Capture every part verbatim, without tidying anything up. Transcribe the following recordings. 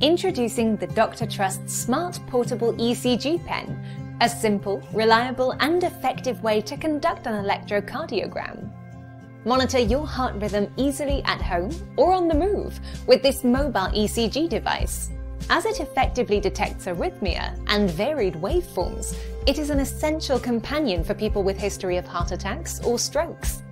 Introducing the Doctor Trust Smart Portable E C G Pen, a simple, reliable and effective way to conduct an electrocardiogram. Monitor your heart rhythm easily at home or on the move with this mobile E C G device. As it effectively detects arrhythmia and varied waveforms, it is an essential companion for people with history of heart attacks or strokes.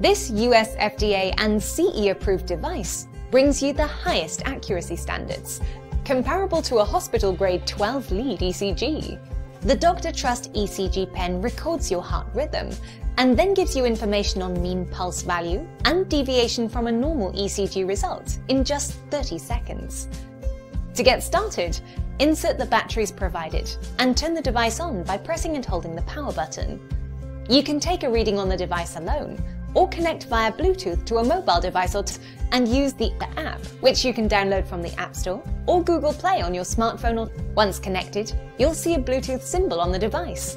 This U S F D A and C E-approved device brings you the highest accuracy standards, comparable to a hospital grade twelve lead E C G. The Doctor Trust E C G pen records your heart rhythm and then gives you information on mean pulse value and deviation from a normal E C G result in just thirty seconds. To get started, insert the batteries provided and turn the device on by pressing and holding the power button. You can take a reading on the device alone, or connect via Bluetooth to a mobile device or t and use the app, which you can download from the App Store or Google Play on your smartphone. Or once connected, you'll see a Bluetooth symbol on the device.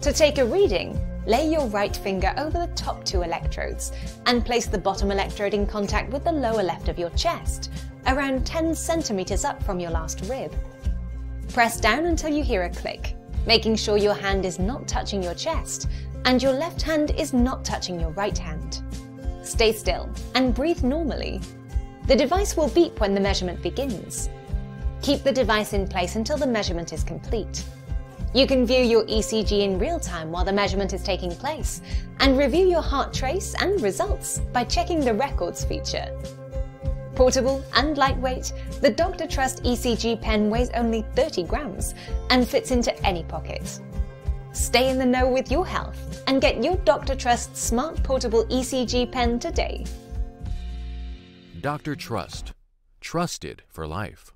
To take a reading, lay your right finger over the top two electrodes and place the bottom electrode in contact with the lower left of your chest, around ten centimeters up from your last rib. Press down until you hear a click, making sure your hand is not touching your chest and your left hand is not touching your right hand. Stay still and breathe normally. The device will beep when the measurement begins. Keep the device in place until the measurement is complete. You can view your E C G in real time while the measurement is taking place and review your heart trace and results by checking the records feature. Portable and lightweight, the Doctor Trust E C G pen weighs only thirty grams and fits into any pocket. Stay in the know with your health and get your Doctor Trust Smart Portable E C G Pen today. Doctor Trust. Trusted for life.